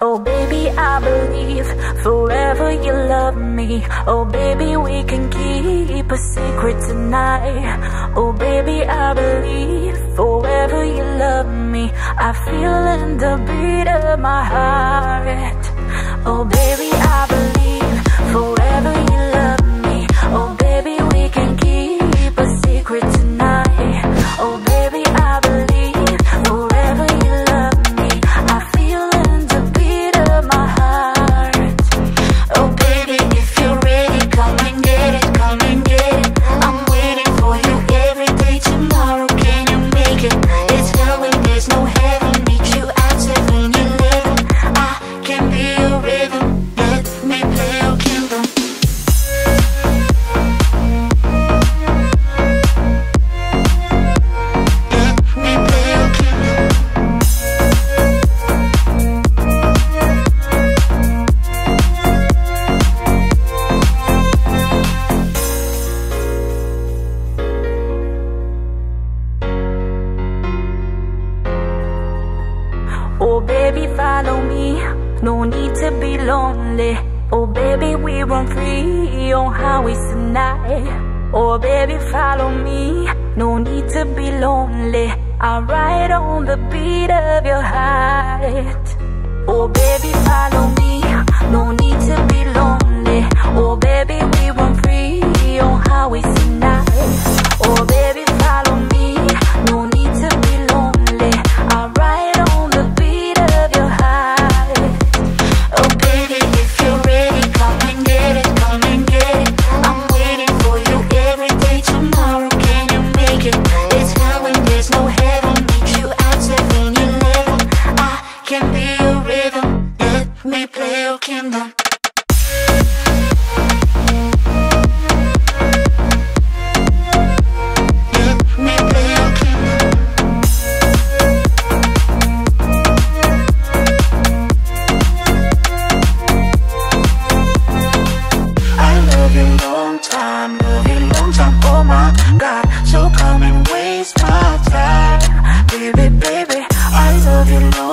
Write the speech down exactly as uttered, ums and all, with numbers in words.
Oh baby, I believe forever you love me. Oh baby, we can keep a secret tonight. Oh baby, I believe forever you love me. I feel in the beat of my heart. Oh baby, I believe forever you love me. Oh baby, we can keep a secret tonight. Oh baby, I believe forever you love me. I feel in the beat of my heart. Oh baby, if you're ready, come and get it, come and get it. I'm waiting for you every day. Tomorrow, can you make it? It's hell when there's no heaven. Meet you at seven eleven. I can be your rhythm. Let me play your kingdom. Let me play your kingdom. Oh baby, follow me, no need to be lonely. Oh baby, we run free on highways tonight. Oh baby, follow me, no need to be lonely. I'll ride on the beat of your heart. Oh baby, follow me, no need to be lonely. Oh baby, we run free on highways tonight. Oh baby, follow me, no need to be lonely. I'll ride on the beat of your heart. You know